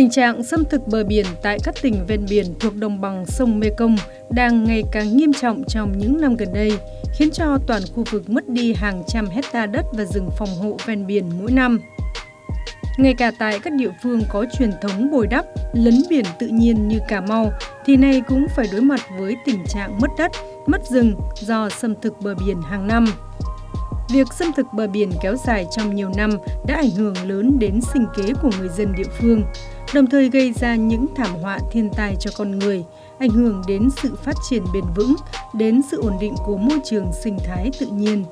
Tình trạng xâm thực bờ biển tại các tỉnh ven biển thuộc đồng bằng sông Mekong đang ngày càng nghiêm trọng trong những năm gần đây, khiến cho toàn khu vực mất đi hàng trăm hecta đất và rừng phòng hộ ven biển mỗi năm. Ngay cả tại các địa phương có truyền thống bồi đắp, lấn biển tự nhiên như Cà Mau, thì nay cũng phải đối mặt với tình trạng mất đất, mất rừng do xâm thực bờ biển hàng năm. Việc xâm thực bờ biển kéo dài trong nhiều năm đã ảnh hưởng lớn đến sinh kế của người dân địa phương, đồng thời gây ra những thảm họa thiên tai cho con người, ảnh hưởng đến sự phát triển bền vững, đến sự ổn định của môi trường sinh thái tự nhiên.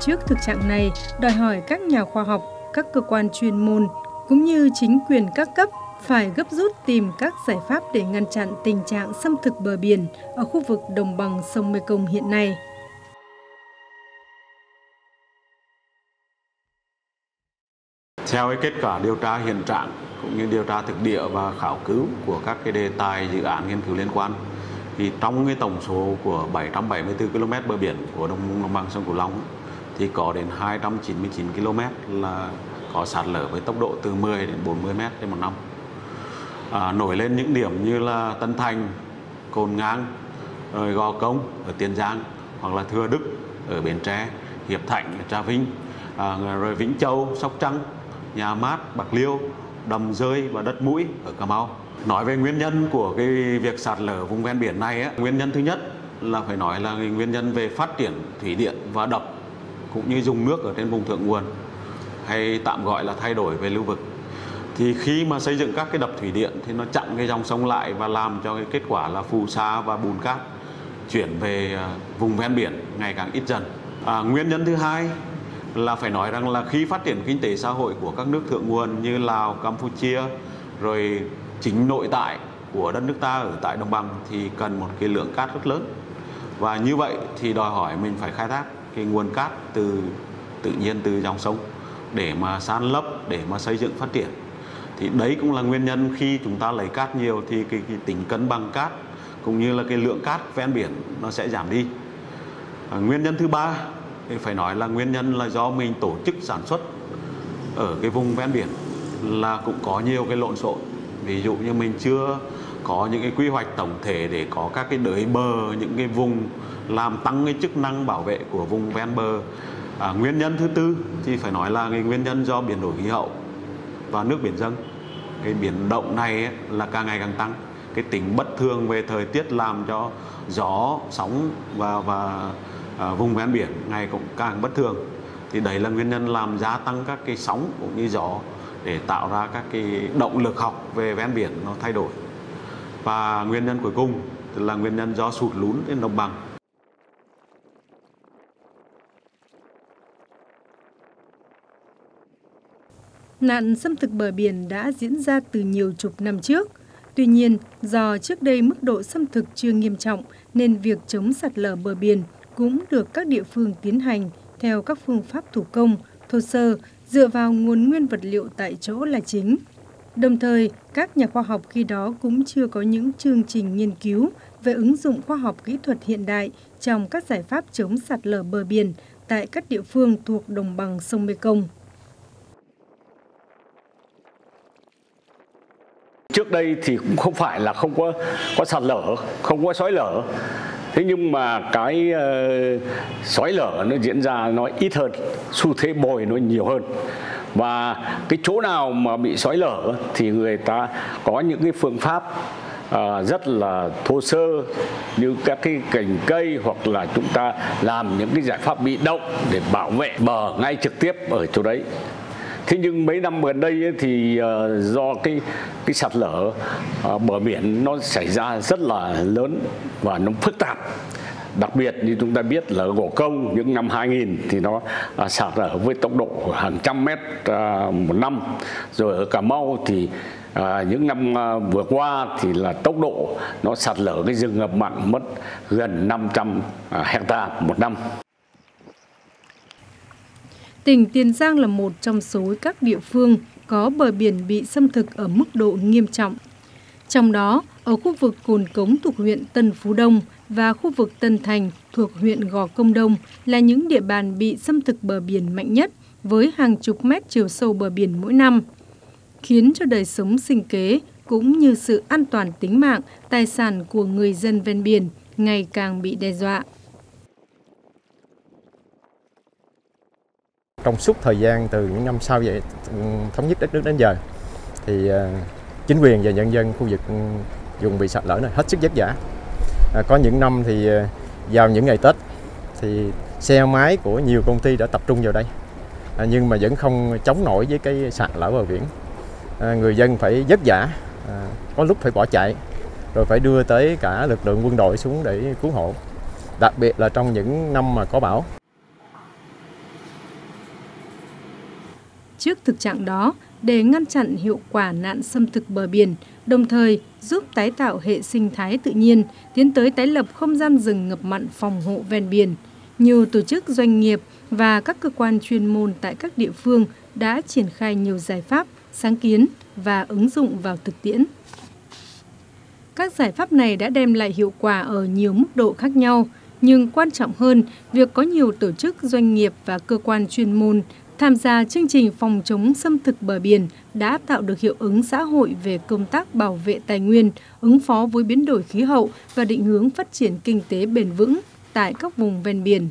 Trước thực trạng này, đòi hỏi các nhà khoa học, các cơ quan chuyên môn cũng như chính quyền các cấp phải gấp rút tìm các giải pháp để ngăn chặn tình trạng xâm thực bờ biển ở khu vực đồng bằng sông Mekong hiện nay. Theo cái kết quả điều tra hiện trạng cũng như điều tra thực địa và khảo cứu của các cái đề tài dự án nghiên cứu liên quan, thì trong cái tổng số của 774 km bờ biển của đồng bằng sông Cửu Long thì có đến 299 km là có sạt lở với tốc độ từ 10 đến 40 m trên một năm. Nổi lên những điểm như là Tân Thành, Cồn Ngang, rồi Gò Công ở Tiền Giang, hoặc là Thừa Đức ở Bến Tre, Hiệp Thạnh ở Trà Vinh, rồi Vĩnh Châu, Sóc Trăng, Nhà Mát, Bạc Liêu, Đầm Dơi và đất mũi ở Cà Mau. Nói về nguyên nhân của cái việc sạt lở vùng ven biển này, nguyên nhân thứ nhất là phải nói là nguyên nhân về phát triển thủy điện và đập, cũng như dùng nước ở trên vùng thượng nguồn, hay tạm gọi là thay đổi về lưu vực. Thì khi mà xây dựng các cái đập thủy điện thì nó chặn cái dòng sông lại và làm cho cái kết quả là phù sa và bùn cát chuyển về vùng ven biển ngày càng ít dần. Nguyên nhân thứ hai là phải nói rằng là khi phát triển kinh tế xã hội của các nước thượng nguồn như Lào, Campuchia, rồi chính nội tại của đất nước ta ở tại đồng bằng thì cần một cái lượng cát rất lớn. Và như vậy thì đòi hỏi mình phải khai thác cái nguồn cát từ tự nhiên từ dòng sông để mà san lấp, để mà xây dựng phát triển. Thì đấy cũng là nguyên nhân khi chúng ta lấy cát nhiều thì cái tính cân bằng cát cũng như là cái lượng cát ven biển nó sẽ giảm đi. Nguyên nhân thứ ba thì phải nói là nguyên nhân là do mình tổ chức sản xuất ở cái vùng ven biển là cũng có nhiều cái lộn xộn. Ví dụ như mình chưa có những cái quy hoạch tổng thể để có các cái đới bờ, những cái vùng làm tăng cái chức năng bảo vệ của vùng ven bờ. Nguyên nhân thứ tư thì phải nói là cái nguyên nhân do biến đổi khí hậu và nước biển dâng. Cái biến động này ấy, là càng ngày càng tăng. Cái tính bất thường về thời tiết làm cho gió, sóng và vùng ven biển ngày cũng càng bất thường. Thì đấy là nguyên nhân làm gia tăng các cái sóng cũng như gió để tạo ra các cái động lực học về ven biển nó thay đổi. Và nguyên nhân cuối cùng là nguyên nhân do sụt lún trên đồng bằng. Nạn xâm thực bờ biển đã diễn ra từ nhiều chục năm trước. Tuy nhiên, do trước đây mức độ xâm thực chưa nghiêm trọng nên việc chống sạt lở bờ biển cũng được các địa phương tiến hành theo các phương pháp thủ công, thô sơ, dựa vào nguồn nguyên vật liệu tại chỗ là chính. Đồng thời, các nhà khoa học khi đó cũng chưa có những chương trình nghiên cứu về ứng dụng khoa học kỹ thuật hiện đại trong các giải pháp chống sạt lở bờ biển tại các địa phương thuộc đồng bằng sông Mekong. Trước đây thì cũng không phải là không có sạt lở, không có xói lở. Thế nhưng mà cái xói lở nó diễn ra nó ít hơn, xu thế bồi nó nhiều hơn. Và cái chỗ nào mà bị xói lở thì người ta có những cái phương pháp rất là thô sơ như các cái cành cây, hoặc là chúng ta làm những cái giải pháp bị động để bảo vệ bờ ngay trực tiếp ở chỗ đấy. Thế nhưng mấy năm gần đây ấy, thì do cái sạt lở bờ biển nó xảy ra rất là lớn và nó phức tạp. Đặc biệt như chúng ta biết là Gò Công những năm 2000 thì nó sạt lở với tốc độ hàng trăm mét một năm. Rồi ở Cà Mau thì những năm vừa qua thì là tốc độ nó sạt lở cái rừng ngập mặn mất gần 500 hecta một năm. Tỉnh Tiền Giang là một trong số các địa phương có bờ biển bị xâm thực ở mức độ nghiêm trọng. Trong đó, ở khu vực Cồn Cống thuộc huyện Tân Phú Đông và khu vực Tân Thành thuộc huyện Gò Công Đông là những địa bàn bị xâm thực bờ biển mạnh nhất với hàng chục mét chiều sâu bờ biển mỗi năm. khiến cho đời sống sinh kế cũng như sự an toàn tính mạng, tài sản của người dân ven biển ngày càng bị đe dọa. Trong suốt thời gian từ những năm sau vậy thống nhất đất nước đến giờ thì chính quyền và nhân dân khu vực vùng bị sạt lở này hết sức vất vả. Có những năm thì vào những ngày Tết thì xe máy của nhiều công ty đã tập trung vào đây nhưng mà vẫn không chống nổi với cái sạt lở bờ biển. Người dân phải vất vả, có lúc phải bỏ chạy rồi phải đưa tới cả lực lượng quân đội xuống để cứu hộ, đặc biệt là trong những năm mà có bão. Trước thực trạng đó, để ngăn chặn hiệu quả nạn xâm thực bờ biển, đồng thời giúp tái tạo hệ sinh thái tự nhiên, tiến tới tái lập không gian rừng ngập mặn phòng hộ ven biển, nhiều tổ chức doanh nghiệp và các cơ quan chuyên môn tại các địa phương đã triển khai nhiều giải pháp, sáng kiến và ứng dụng vào thực tiễn. Các giải pháp này đã đem lại hiệu quả ở nhiều mức độ khác nhau, nhưng quan trọng hơn, việc có nhiều tổ chức doanh nghiệp và cơ quan chuyên môn tham gia chương trình phòng chống xâm thực bờ biển đã tạo được hiệu ứng xã hội về công tác bảo vệ tài nguyên, ứng phó với biến đổi khí hậu và định hướng phát triển kinh tế bền vững tại các vùng ven biển.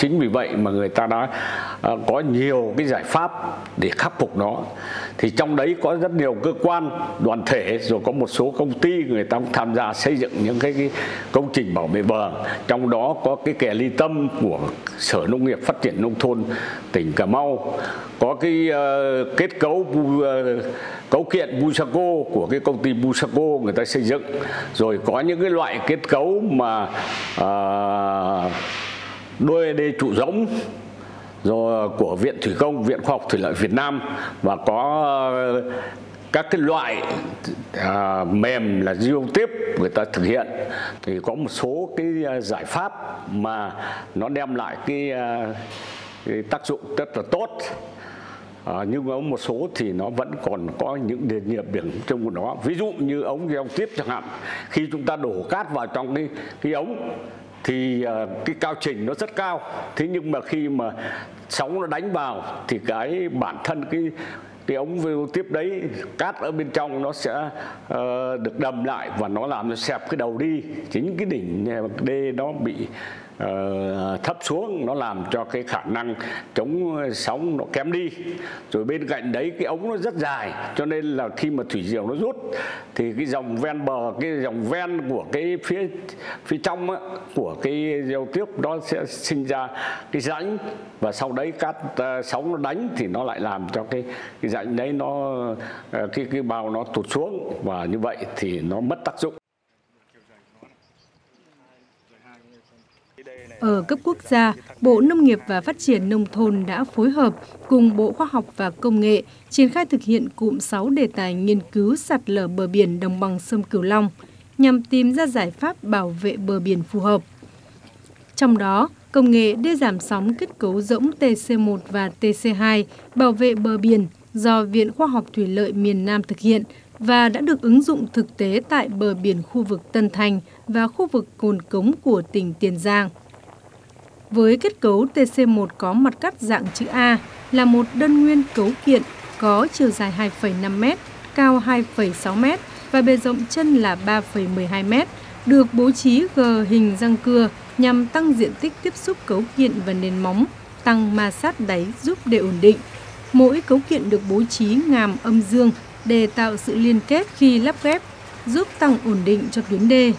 Chính vì vậy mà người ta đã có nhiều cái giải pháp để khắc phục nó. Thì trong đấy có rất nhiều cơ quan, đoàn thể, rồi có một số công ty người ta cũng tham gia xây dựng những cái công trình bảo vệ bờ. Trong đó có cái kè ly tâm của Sở Nông nghiệp Phát triển Nông thôn tỉnh Cà Mau, có cái kết cấu cấu kiện BUSACO của cái công ty BUSACO người ta xây dựng, rồi có những cái loại kết cấu mà đôi đê trụ rỗng rồi của Viện Thủy công, Viện Khoa học Thủy lợi Việt Nam, và có các cái loại mềm là riêng tiếp người ta thực hiện. Thì có một số cái giải pháp mà nó đem lại cái tác dụng rất là tốt, nhưng có một số thì nó vẫn còn có những đề nghiệp biển trong của nó. Ví dụ như ống gieo tiếp chẳng hạn, khi chúng ta đổ cát vào trong cái ống thì cái cao trình nó rất cao, thế nhưng mà khi mà sóng nó đánh vào thì cái bản thân cái ống vô tiếp đấy, cát ở bên trong nó sẽ được đầm lại và nó làm nó xẹp cái đầu đi. Chính cái đỉnh đê nó bị thấp xuống, nó làm cho cái khả năng chống sóng nó kém đi. Rồi bên cạnh đấy cái ống nó rất dài, cho nên là khi mà thủy diều nó rút thì cái dòng ven bờ, cái dòng ven của cái phía trong á, của cái giao tiếp đó sẽ sinh ra cái rãnh, và sau đấy các sóng nó đánh thì nó lại làm cho cái rãnh đấy nó cái bao nó tụt xuống, và như vậy thì nó mất tác dụng. Ở cấp quốc gia, Bộ Nông nghiệp và Phát triển Nông thôn đã phối hợp cùng Bộ Khoa học và Công nghệ triển khai thực hiện cụm 6 đề tài nghiên cứu sạt lở bờ biển đồng bằng sông Cửu Long nhằm tìm ra giải pháp bảo vệ bờ biển phù hợp. Trong đó, công nghệ đê giảm sóng kết cấu rỗng TC1 và TC2 bảo vệ bờ biển do Viện Khoa học Thủy lợi miền Nam thực hiện và đã được ứng dụng thực tế tại bờ biển khu vực Tân Thành và khu vực Cồn Cống của tỉnh Tiền Giang. Với kết cấu TC1 có mặt cắt dạng chữ A là một đơn nguyên cấu kiện có chiều dài 2,5 m, cao 2,6 m và bề rộng chân là 3,12 m, được bố trí gờ hình răng cưa nhằm tăng diện tích tiếp xúc cấu kiện và nền móng, tăng ma sát đáy giúp đê ổn định. Mỗi cấu kiện được bố trí ngàm âm dương để tạo sự liên kết khi lắp ghép, giúp tăng ổn định cho tuyến đê.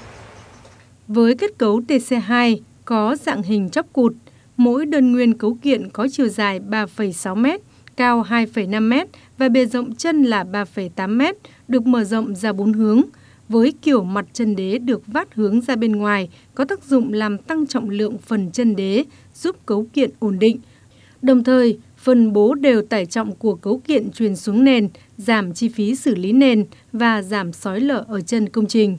Với kết cấu TC2 có dạng hình chóp cụt, mỗi đơn nguyên cấu kiện có chiều dài 3,6 m, cao 2,5 m và bề rộng chân là 3,8 m, được mở rộng ra 4 hướng. Với kiểu mặt chân đế được vát hướng ra bên ngoài, có tác dụng làm tăng trọng lượng phần chân đế, giúp cấu kiện ổn định. Đồng thời, phân bố đều tải trọng của cấu kiện truyền xuống nền, giảm chi phí xử lý nền và giảm xói lở ở chân công trình.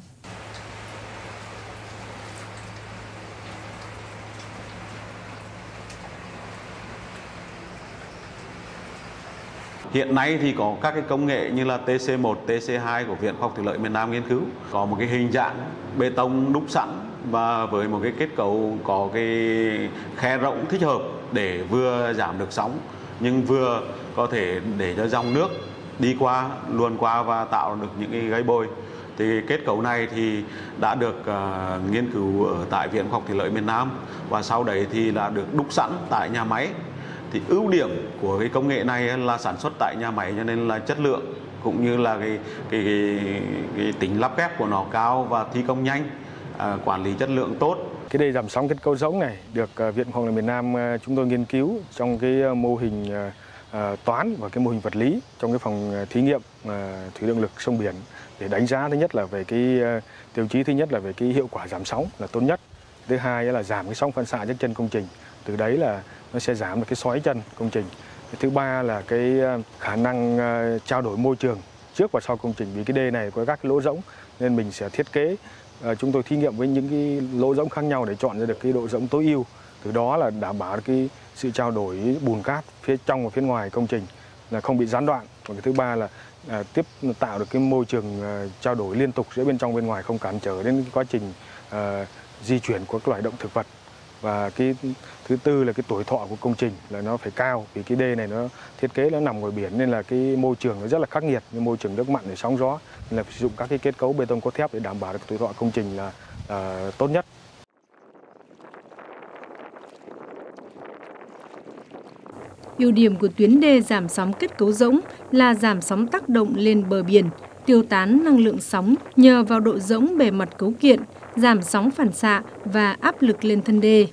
Hiện nay thì có các cái công nghệ như là TC1, TC2 của Viện Khoa học Thủy lợi miền Nam nghiên cứu, có một cái hình dạng bê tông đúc sẵn và với một cái kết cấu có cái khe rộng thích hợp để vừa giảm được sóng nhưng vừa có thể để cho dòng nước đi qua, luồn qua và tạo được những cái gáy bồi. Thì kết cấu này thì đã được nghiên cứu ở tại Viện Khoa học Thủy lợi miền Nam và sau đấy thì đã được đúc sẵn tại nhà máy. Thì ưu điểm của cái công nghệ này là sản xuất tại nhà máy cho nên là chất lượng cũng như là cái tính lắp ghép của nó cao và thi công nhanh, quản lý chất lượng tốt. Cái đê giảm sóng kết cấu rỗng này được Viện Khoa học Thủy lợi miền Nam chúng tôi nghiên cứu trong cái mô hình toán và cái mô hình vật lý trong cái phòng thí nghiệm thủy động lực sông biển để đánh giá thứ nhất là về cái tiêu chí thứ nhất là về cái hiệu quả giảm sóng là tốt nhất, thứ hai là giảm cái sóng phản xạ trước chân công trình, từ đấy là nó sẽ giảm được cái xoáy chân công trình, thứ ba là cái khả năng trao đổi môi trường trước và sau công trình, vì cái đê này có các cái lỗ rỗng nên mình sẽ thiết kế, chúng tôi thí nghiệm với những cái lỗ rỗng khác nhau để chọn ra được cái độ rỗng tối ưu, từ đó là đảm bảo cái sự trao đổi bùn cát phía trong và phía ngoài công trình là không bị gián đoạn. Còn cái thứ ba là tiếp tạo được cái môi trường trao đổi liên tục giữa bên trong bên ngoài, không cản trở đến quá trình di chuyển của các loài động thực vật. Và cái thứ tư là cái tuổi thọ của công trình là nó phải cao, vì cái đê này nó thiết kế nó nằm ngoài biển nên là cái môi trường nó rất là khắc nghiệt, như môi trường nước mặn để sóng gió, nên là phải sử dụng các cái kết cấu bê tông cốt thép để đảm bảo được tuổi thọ công trình là tốt nhất. Ưu điểm của tuyến đê giảm sóng kết cấu rỗng là giảm sóng tác động lên bờ biển, tiêu tán năng lượng sóng nhờ vào độ rỗng bề mặt cấu kiện, giảm sóng phản xạ và áp lực lên thân đê.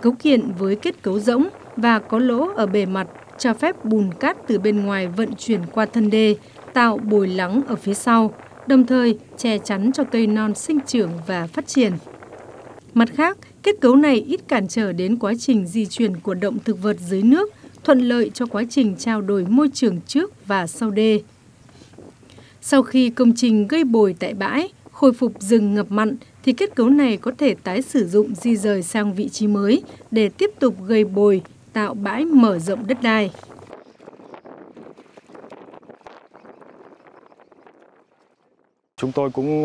Cấu kiện với kết cấu rỗng và có lỗ ở bề mặt cho phép bùn cát từ bên ngoài vận chuyển qua thân đê, tạo bồi lắng ở phía sau, đồng thời che chắn cho cây non sinh trưởng và phát triển. Mặt khác, kết cấu này ít cản trở đến quá trình di chuyển của động thực vật dưới nước, thuận lợi cho quá trình trao đổi môi trường trước và sau đê. Sau khi công trình gây bồi tại bãi, khôi phục rừng ngập mặn, thì kết cấu này có thể tái sử dụng di dời sang vị trí mới để tiếp tục gây bồi, tạo bãi mở rộng đất đai. Chúng tôi cũng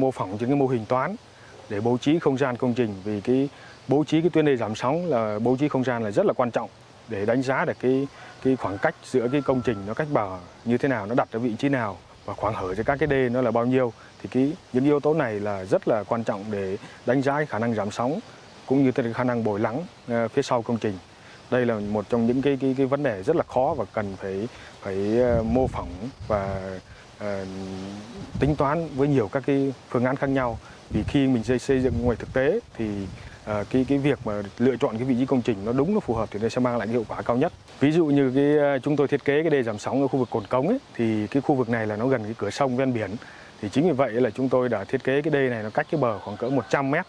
mô phỏng những cái mô hình toán để bố trí không gian công trình, vì cái bố trí cái tuyến đê giảm sóng là bố trí không gian là rất là quan trọng để đánh giá được cái khoảng cách giữa cái công trình nó cách bờ như thế nào, nó đặt ở vị trí nào và khoảng hở giữa các cái đê nó là bao nhiêu, thì những yếu tố này là rất là quan trọng để đánh giá cái khả năng giảm sóng cũng như cái khả năng bồi lắng phía sau công trình. Đây là một trong những cái vấn đề rất là khó và cần phải mô phỏng và tính toán với nhiều các cái phương án khác nhau, vì khi mình xây dựng ngoài thực tế thì cái việc mà lựa chọn cái vị trí công trình nó đúng, nó phù hợp thì nó sẽ mang lại cái hiệu quả cao nhất. Ví dụ như chúng tôi thiết kế cái đê giảm sóng ở khu vực Cồn Cống ấy, thì cái khu vực này là nó gần cái cửa sông ven biển, thì chính vì vậy là chúng tôi đã thiết kế cái đê này nó cách cái bờ khoảng cỡ 100 mét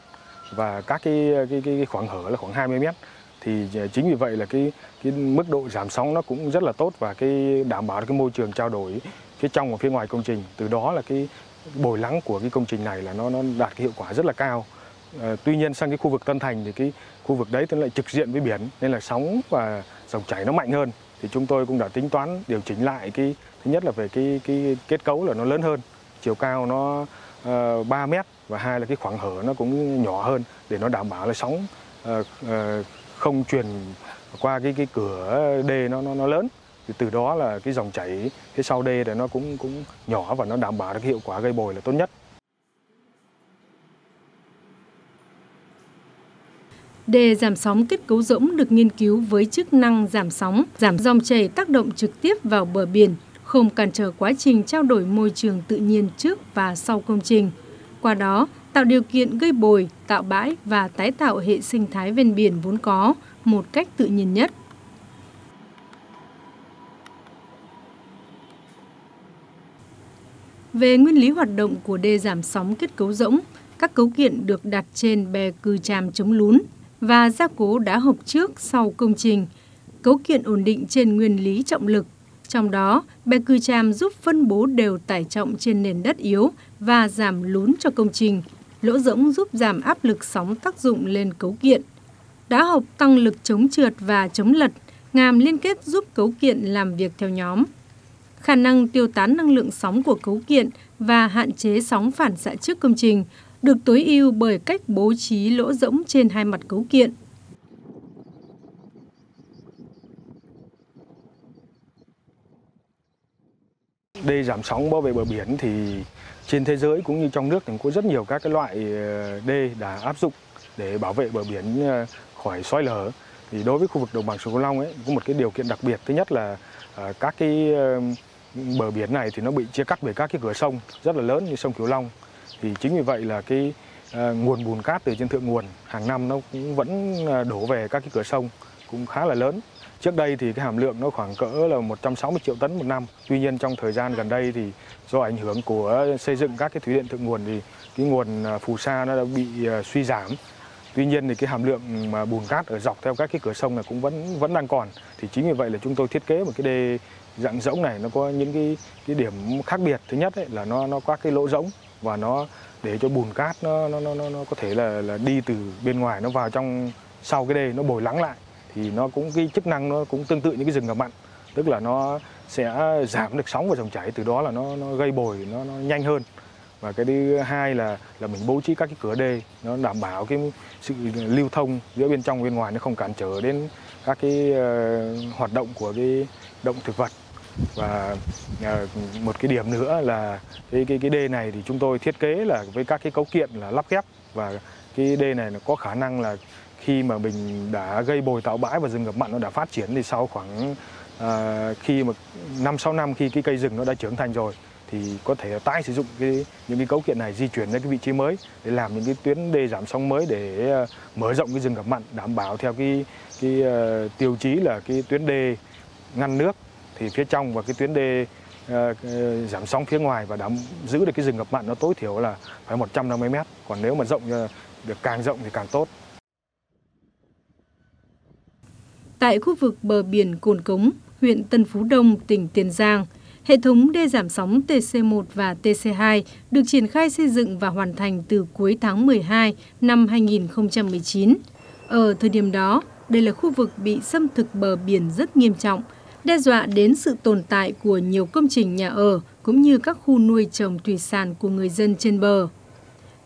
và các cái khoảng hở là khoảng 20 mét, thì chính vì vậy là cái mức độ giảm sóng nó cũng rất là tốt và cái đảm bảo cái môi trường trao đổi phía trong và phía ngoài công trình, từ đó là cái bồi lắng của cái công trình này là nó đạt cái hiệu quả rất là cao. Tuy nhiên sang cái khu vực Tân Thành thì cái khu vực đấy thì lại trực diện với biển nên là sóng và dòng chảy nó mạnh hơn, thì chúng tôi cũng đã tính toán điều chỉnh lại cái thứ nhất là về cái kết cấu là nó lớn hơn, chiều cao nó 3 mét và hai là cái khoảng hở nó cũng nhỏ hơn để nó đảm bảo là sóng không truyền qua cái cửa đê nó lớn, thì từ đó là cái dòng chảy phía sau đê là nó cũng nhỏ và nó đảm bảo được cái hiệu quả gây bồi là tốt nhất. Đê giảm sóng kết cấu rỗng được nghiên cứu với chức năng giảm sóng, giảm dòng chảy tác động trực tiếp vào bờ biển, không cản trở quá trình trao đổi môi trường tự nhiên trước và sau công trình. Qua đó, tạo điều kiện gây bồi, tạo bãi và tái tạo hệ sinh thái ven biển vốn có một cách tự nhiên nhất. Về nguyên lý hoạt động của đê giảm sóng kết cấu rỗng, các cấu kiện được đặt trên bè cừ tràm chống lún và gia cố đá hộp trước sau công trình. Cấu kiện ổn định trên nguyên lý trọng lực. Trong đó, bè cừ tràm giúp phân bố đều tải trọng trên nền đất yếu và giảm lún cho công trình. Lỗ rỗng giúp giảm áp lực sóng tác dụng lên cấu kiện. Đá hộp tăng lực chống trượt và chống lật. Ngàm liên kết giúp cấu kiện làm việc theo nhóm. khả năng tiêu tán năng lượng sóng của cấu kiện và hạn chế sóng phản xạ trước công trình, được tối ưu bởi cách bố trí lỗ rỗng trên hai mặt cấu kiện. Để giảm sóng bảo vệ bờ biển thì trên thế giới cũng như trong nước thì có rất nhiều các cái loại đê đã áp dụng để bảo vệ bờ biển khỏi xói lở. Thì đối với khu vực đồng bằng sông Cửu Long ấy, có một cái điều kiện đặc biệt, thứ nhất là các cái bờ biển này thì nó bị chia cắt bởi các cái cửa sông rất là lớn như sông Cửu Long. Thì chính vì vậy là cái nguồn bùn cát từ trên thượng nguồn hàng năm nó cũng vẫn đổ về các cái cửa sông cũng khá là lớn. Trước đây thì cái hàm lượng nó khoảng cỡ là 160 triệu tấn một năm. Tuy nhiên trong thời gian gần đây thì do ảnh hưởng của xây dựng các cái thủy điện thượng nguồn thì cái nguồn phù sa nó đã bị suy giảm. Tuy nhiên thì cái hàm lượng mà bùn cát ở dọc theo các cái cửa sông này cũng vẫn đang còn. Thì chính vì vậy là chúng tôi thiết kế một cái đê dạng rỗng này, nó có những cái điểm khác biệt. Thứ nhất ấy, là nó có cái lỗ rỗng và nó để cho bùn cát nó có thể là đi từ bên ngoài nó vào trong sau cái đê, nó bồi lắng lại. Thì nó cũng cái chức năng nó cũng tương tự như cái rừng ngập mặn, tức là nó sẽ giảm được sóng và dòng chảy, từ đó là nó gây bồi nó nhanh hơn. Và cái thứ hai là mình bố trí các cái cửa đê nó đảm bảo cái sự lưu thông giữa bên trong bên ngoài, nó không cản trở đến các cái hoạt động của cái động thực vật. Và một cái điểm nữa là cái đê này thì chúng tôi thiết kế là với các cái cấu kiện là lắp ghép, và cái đê này nó có khả năng là khi mà mình đã gây bồi tạo bãi và rừng ngập mặn nó đã phát triển thì sau khoảng khi mà 5-6 năm khi cái cây rừng nó đã trưởng thành rồi thì có thể tái sử dụng những cái cấu kiện này, di chuyển đến cái vị trí mới để làm những cái tuyến đê giảm sóng mới để mở rộng cái rừng ngập mặn, đảm bảo theo cái tiêu chí là cái tuyến đê ngăn nước thì phía trong và cái tuyến đê giảm sóng phía ngoài, và đảm giữ được cái rừng ngập mặn nó tối thiểu là phải 150 mét. Còn nếu mà rộng được, càng rộng thì càng tốt. Tại khu vực bờ biển Cồn Cống, huyện Tân Phú Đông, tỉnh Tiền Giang, hệ thống đê giảm sóng TC1 và TC2 được triển khai xây dựng và hoàn thành từ cuối tháng 12 năm 2019. Ở thời điểm đó, đây là khu vực bị xâm thực bờ biển rất nghiêm trọng, đe dọa đến sự tồn tại của nhiều công trình nhà ở cũng như các khu nuôi trồng thủy sản của người dân trên bờ.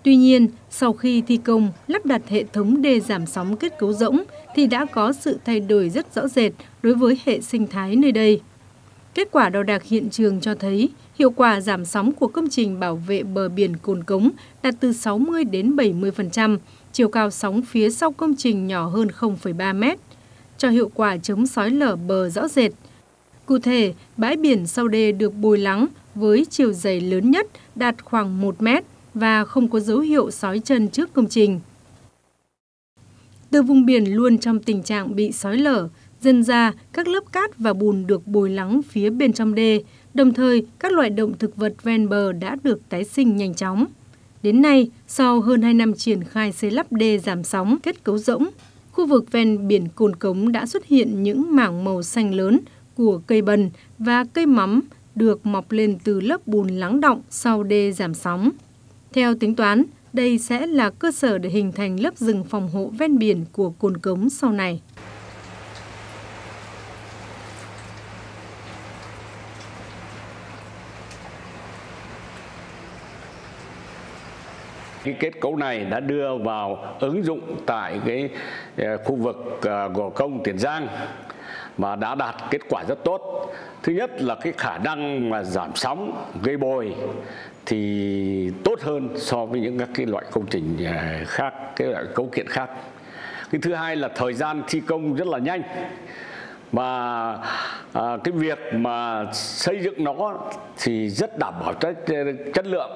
Tuy nhiên, sau khi thi công, lắp đặt hệ thống đê giảm sóng kết cấu rỗng thì đã có sự thay đổi rất rõ rệt đối với hệ sinh thái nơi đây. Kết quả đo đạc hiện trường cho thấy hiệu quả giảm sóng của công trình bảo vệ bờ biển Cồn Cống đạt từ 60 đến 70%, chiều cao sóng phía sau công trình nhỏ hơn 0,3 mét, cho hiệu quả chống xói lở bờ rõ rệt. Cụ thể, bãi biển sau đê được bồi lắng với chiều dày lớn nhất đạt khoảng 1 mét, và không có dấu hiệu xói chân trước công trình. Từ vùng biển luôn trong tình trạng bị xói lở, dần ra các lớp cát và bùn được bồi lắng phía bên trong đê, đồng thời các loại động thực vật ven bờ đã được tái sinh nhanh chóng. Đến nay, sau hơn 2 năm triển khai xây lắp đê giảm sóng kết cấu rỗng, khu vực ven biển Cồn Cống đã xuất hiện những mảng màu xanh lớn của cây bần và cây mắm được mọc lên từ lớp bùn lắng đọng sau đê giảm sóng. Theo tính toán, đây sẽ là cơ sở để hình thành lớp rừng phòng hộ ven biển của Cồn Cống sau này. Cái kết cấu này đã đưa vào ứng dụng tại cái khu vực Gò Công, Tiền Giang mà đã đạt kết quả rất tốt. Thứ nhất là cái khả năng mà giảm sóng, gây bồi thì tốt hơn so với những các cái loại công trình khác, cái loại cấu kiện khác. Cái thứ hai là thời gian thi công rất là nhanh, và cái việc mà xây dựng nó thì rất đảm bảo chất lượng,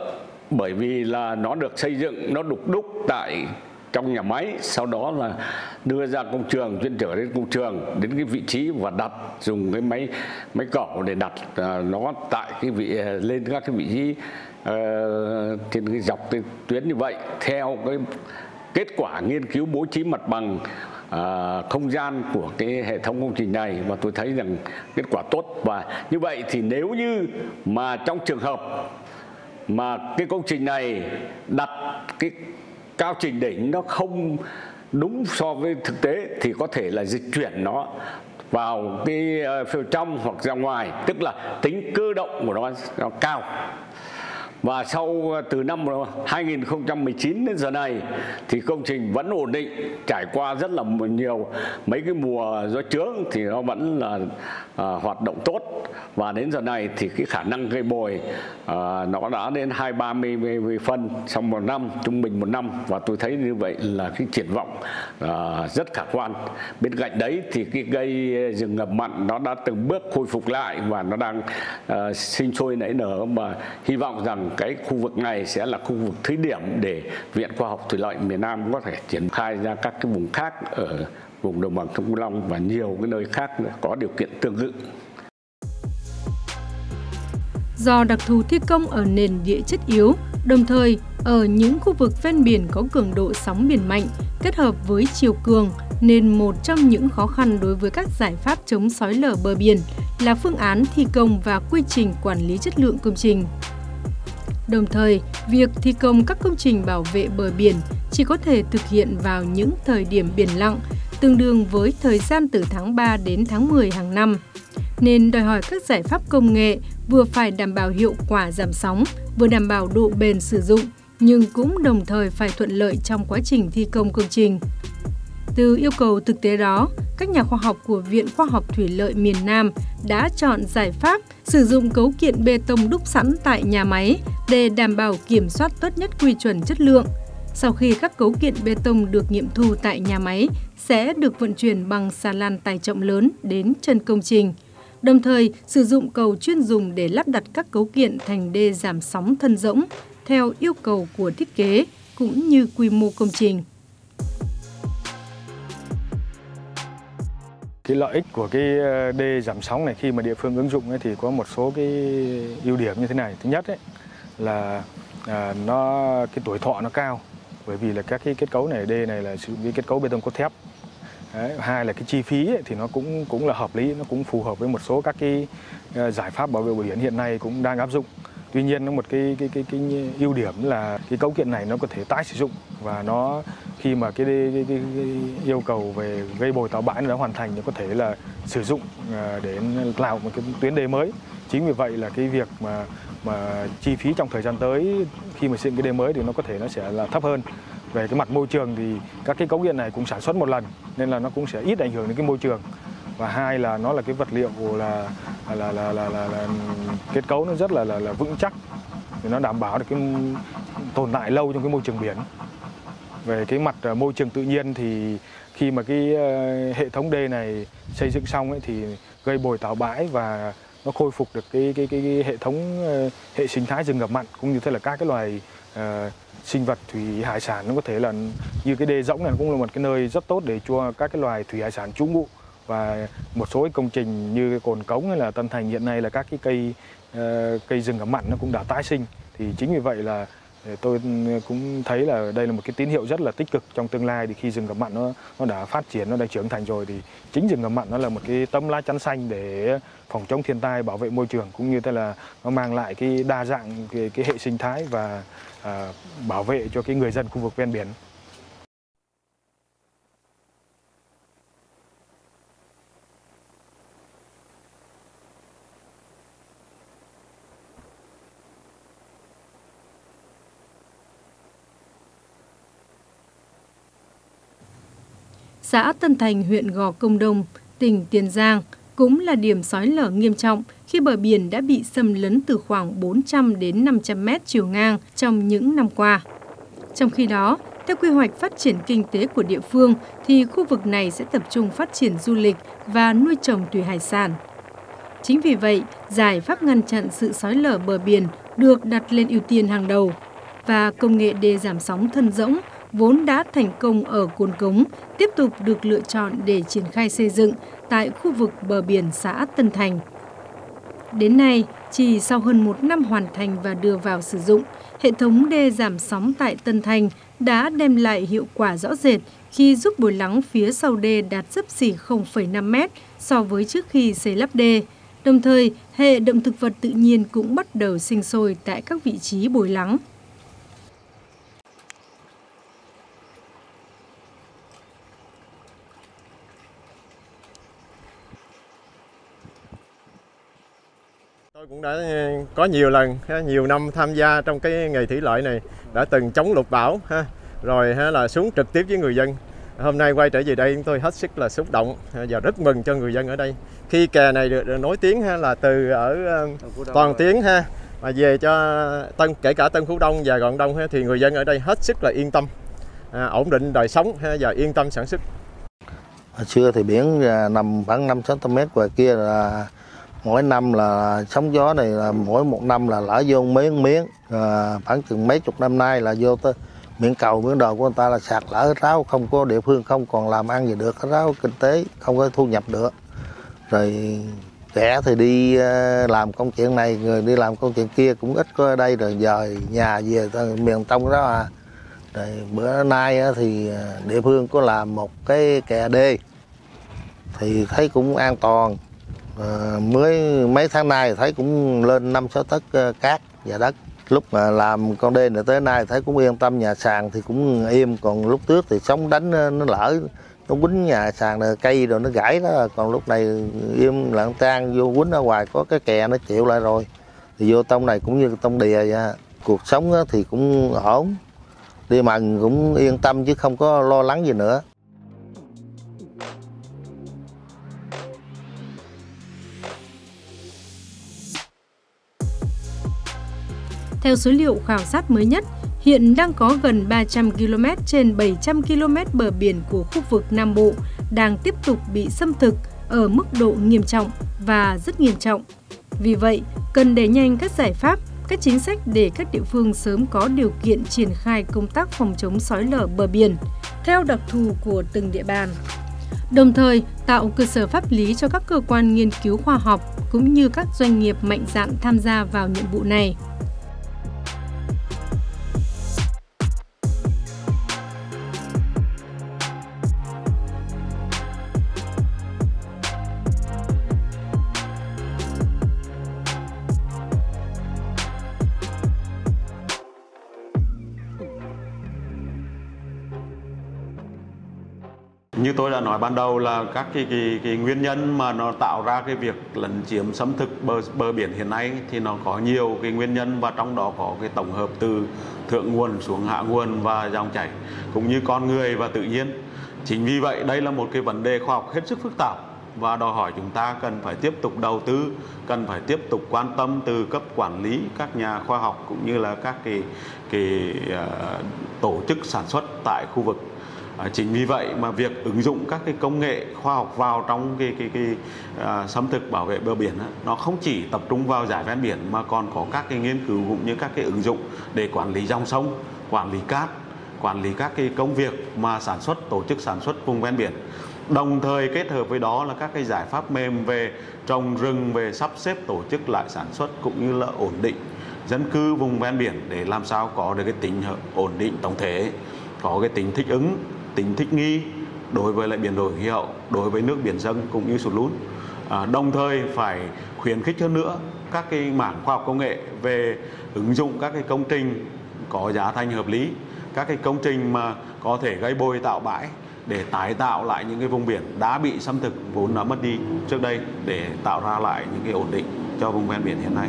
bởi vì là nó được xây dựng, nó đục đúc tại trong nhà máy, sau đó là đưa ra công trường, chuyên trở đến công trường, đến cái vị trí và đặt, dùng cái máy cẩu để đặt nó tại cái vị lên các cái vị trí trên cái dọc cái tuyến như vậy, theo cái kết quả nghiên cứu bố trí mặt bằng không gian của cái hệ thống công trình này, và tôi thấy rằng kết quả tốt. Và như vậy thì nếu như mà trong trường hợp mà cái công trình này đặt cái cao trình đỉnh nó không đúng so với thực tế thì có thể là dịch chuyển nó vào cái phía trong hoặc ra ngoài, tức là tính cơ động của nó cao. Và sau từ năm 2019 đến giờ này thì công trình vẫn ổn định, trải qua rất là nhiều mấy cái mùa gió chướng thì nó vẫn là hoạt động tốt, và đến giờ này thì cái khả năng gây bồi nó đã đến 2-30 phân trong một năm, trung bình một năm, và tôi thấy như vậy là cái triển vọng rất khả quan. Bên cạnh đấy thì cái cây rừng ngập mặn nó đã từng bước khôi phục lại và nó đang sinh sôi nảy nở, mà hy vọng rằng cái khu vực này sẽ là khu vực thí điểm để Viện Khoa học Thủy lợi miền Nam có thể triển khai ra các cái vùng khác ở vùng đồng bằng sông Cửu Long và nhiều cái nơi khác có điều kiện tương tự. Do đặc thù thi công ở nền địa chất yếu, đồng thời ở những khu vực ven biển có cường độ sóng biển mạnh kết hợp với chiều cường, nên một trong những khó khăn đối với các giải pháp chống xói lở bờ biển là phương án thi công và quy trình quản lý chất lượng công trình. Đồng thời, việc thi công các công trình bảo vệ bờ biển chỉ có thể thực hiện vào những thời điểm biển lặng, tương đương với thời gian từ tháng 3 đến tháng 10 hàng năm, nên đòi hỏi các giải pháp công nghệ vừa phải đảm bảo hiệu quả giảm sóng, vừa đảm bảo độ bền sử dụng, nhưng cũng đồng thời phải thuận lợi trong quá trình thi công công trình. Từ yêu cầu thực tế đó, các nhà khoa học của Viện Khoa học Thủy lợi miền Nam đã chọn giải pháp sử dụng cấu kiện bê tông đúc sẵn tại nhà máy để đảm bảo kiểm soát tốt nhất quy chuẩn chất lượng. Sau khi các cấu kiện bê tông được nghiệm thu tại nhà máy sẽ được vận chuyển bằng xà lan tải trọng lớn đến chân công trình, đồng thời sử dụng cầu chuyên dùng để lắp đặt các cấu kiện thành đê giảm sóng thân rỗng theo yêu cầu của thiết kế cũng như quy mô công trình. Cái lợi ích của cái đê giảm sóng này khi mà địa phương ứng dụng ấy thì có một số cái ưu điểm như thế này. Thứ nhất ấy là cái tuổi thọ nó cao, bởi vì là các cái kết cấu này, đê này là sử dụng cái kết cấu bê tông cốt thép. Đấy, hai là cái chi phí ấy, thì nó cũng là hợp lý, nó cũng phù hợp với một số các cái giải pháp bảo vệ bờ biển hiện nay cũng đang áp dụng. Tuy nhiên nó một cái ưu điểm là cái cấu kiện này nó có thể tái sử dụng, và nó khi mà cái yêu cầu về gây bồi tạo bãi nó hoàn thành, nó có thể là sử dụng để làm một cái tuyến đê mới. Chính vì vậy là cái việc mà chi phí trong thời gian tới khi mà xây cái đê mới thì nó có thể nó sẽ là thấp hơn. Về cái mặt môi trường thì các cái cấu kiện này cũng sản xuất một lần nên là nó cũng sẽ ít ảnh hưởng đến cái môi trường. Và hai là nó là cái vật liệu là kết cấu nó rất là vững chắc, thì nó đảm bảo được cái tồn tại lâu trong cái môi trường biển. Về cái mặt môi trường tự nhiên thì khi mà cái hệ thống đê này xây dựng xong ấy thì gây bồi tạo bãi và nó khôi phục được cái hệ thống hệ sinh thái rừng ngập mặn, cũng như thế là các cái loài sinh vật thủy hải sản. Nó có thể là như cái đê rỗng này cũng là một cái nơi rất tốt để cho các cái loài thủy hải sản trú ngụ, và một số công trình như Cồn Cống hay là Tân Thành hiện nay là các cái cây rừng ngập mặn nó cũng đã tái sinh. Thì chính vì vậy là tôi cũng thấy là đây là một cái tín hiệu rất là tích cực trong tương lai, thì khi rừng ngập mặn nó đã phát triển, nó đã trưởng thành rồi, thì chính rừng ngập mặn nó là một cái tấm lá chắn xanh để phòng chống thiên tai, bảo vệ môi trường, cũng như thế là nó mang lại cái đa dạng cái hệ sinh thái và bảo vệ cho cái người dân khu vực ven biển. Xã Tân Thành, huyện Gò Công Đông, tỉnh Tiền Giang cũng là điểm xói lở nghiêm trọng khi bờ biển đã bị xâm lấn từ khoảng 400 đến 500 mét chiều ngang trong những năm qua. Trong khi đó, theo quy hoạch phát triển kinh tế của địa phương thì khu vực này sẽ tập trung phát triển du lịch và nuôi trồng thủy hải sản. Chính vì vậy, giải pháp ngăn chặn sự xói lở bờ biển được đặt lên ưu tiên hàng đầu, và công nghệ đê giảm sóng thân rỗng vốn đã thành công ở Cồn Cống tiếp tục được lựa chọn để triển khai xây dựng tại khu vực bờ biển xã Tân Thành. Đến nay, chỉ sau hơn một năm hoàn thành và đưa vào sử dụng, hệ thống đê giảm sóng tại Tân Thành đã đem lại hiệu quả rõ rệt khi giúp bồi lắng phía sau đê đạt xấp xỉ 0,5 mét so với trước khi xây lắp đê. Đồng thời, hệ động thực vật tự nhiên cũng bắt đầu sinh sôi tại các vị trí bồi lắng. Tôi cũng đã có nhiều lần, nhiều năm tham gia trong cái nghề thủy lợi này, đã từng chống lụt bão, rồi là xuống trực tiếp với người dân. Hôm nay quay trở về đây chúng tôi hết sức là xúc động và rất mừng cho người dân ở đây. Khi kè này được nối tiếng là từ ở toàn tiếng mà về cho kể cả Tân Phú Đông và Gò Công Đông thì người dân ở đây hết sức là yên tâm, ổn định đời sống và yên tâm sản xuất. Hồi xưa thì biển nằm khoảng 5-6 mét ngoài kia, là mỗi năm là sóng gió này là mỗi một năm là lỡ vô miếng khoảng chừng mấy chục năm nay là vô tới miệng cầu miệng đồ của người ta là sạt lở ráo, không có địa phương không còn làm ăn gì được, ráo kinh tế không có thu nhập được, rồi trẻ thì đi làm công chuyện này, người đi làm công chuyện kia cũng ít có ở đây, rồi dời nhà về miền Tông đó à. Rồi bữa nay thì địa phương có làm một cái kè đê thì thấy cũng an toàn, mới mấy tháng nay thấy cũng lên 5-6 tấc cát và đất. Lúc mà làm con đê này tới nay thấy cũng yên tâm, nhà sàn thì cũng im, còn lúc trước thì sóng đánh nó lỡ nó quýnh nhà sàn này, cây rồi nó gãy đó, còn lúc này im lặng tan vô quýnh ở ngoài, có cái kè nó chịu lại rồi thì vô tông này cũng như tông đìa vậy. Cuộc sống thì cũng ổn, đi mà cũng yên tâm chứ không có lo lắng gì nữa. Theo số liệu khảo sát mới nhất, hiện đang có gần 300 km trên 700 km bờ biển của khu vực Nam Bộ đang tiếp tục bị xâm thực ở mức độ nghiêm trọng và rất nghiêm trọng. Vì vậy, cần đẩy nhanh các giải pháp, các chính sách để các địa phương sớm có điều kiện triển khai công tác phòng chống xói lở bờ biển theo đặc thù của từng địa bàn. Đồng thời, tạo cơ sở pháp lý cho các cơ quan nghiên cứu khoa học cũng như các doanh nghiệp mạnh dạn tham gia vào nhiệm vụ này. Như tôi đã nói ban đầu là các cái nguyên nhân mà nó tạo ra cái việc lấn chiếm xâm thực bờ biển hiện nay thì nó có nhiều cái nguyên nhân, và trong đó có cái tổng hợp từ thượng nguồn xuống hạ nguồn và dòng chảy cũng như con người và tự nhiên. Chính vì vậy đây là một cái vấn đề khoa học hết sức phức tạp và đòi hỏi chúng ta cần phải tiếp tục đầu tư, cần phải tiếp tục quan tâm từ cấp quản lý, các nhà khoa học cũng như là các cái tổ chức sản xuất tại khu vực. Chính vì vậy mà việc ứng dụng các cái công nghệ khoa học vào trong cái xâm thực bảo vệ bờ biển nó không chỉ tập trung vào dải ven biển mà còn có các cái nghiên cứu cũng như các cái ứng dụng để quản lý dòng sông, quản lý cát, quản lý các cái công việc mà sản xuất, tổ chức sản xuất vùng ven biển. Đồng thời kết hợp với đó là các cái giải pháp mềm về trồng rừng, về sắp xếp tổ chức lại sản xuất cũng như là ổn định dân cư vùng ven biển để làm sao có được cái tính ổn định tổng thể, có cái tính thích ứng, tính thích nghi đối với lại biến đổi khí hậu, đối với nước biển dâng cũng như sụt lún. Đồng thời phải khuyến khích hơn nữa các cái mảng khoa học công nghệ về ứng dụng các cái công trình có giá thành hợp lý, các cái công trình mà có thể gây bồi tạo bãi để tái tạo lại những cái vùng biển đã bị xâm thực vốn đã mất đi trước đây, để tạo ra lại những cái ổn định cho vùng ven biển hiện nay.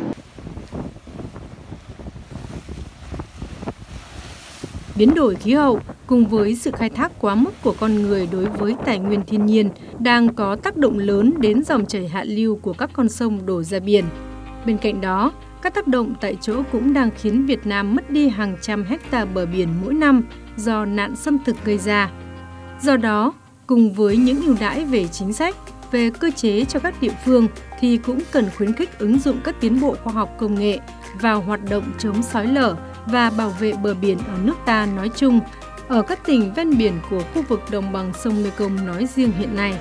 Biến đổi khí hậu cùng với sự khai thác quá mức của con người đối với tài nguyên thiên nhiên đang có tác động lớn đến dòng chảy hạ lưu của các con sông đổ ra biển. Bên cạnh đó, các tác động tại chỗ cũng đang khiến Việt Nam mất đi hàng trăm hecta bờ biển mỗi năm do nạn xâm thực gây ra. Do đó, cùng với những ưu đãi về chính sách, về cơ chế cho các địa phương thì cũng cần khuyến khích ứng dụng các tiến bộ khoa học công nghệ vào hoạt động chống xói lở và bảo vệ bờ biển ở nước ta nói chung, ở các tỉnh ven biển của khu vực đồng bằng sông Mekong nói riêng hiện nay.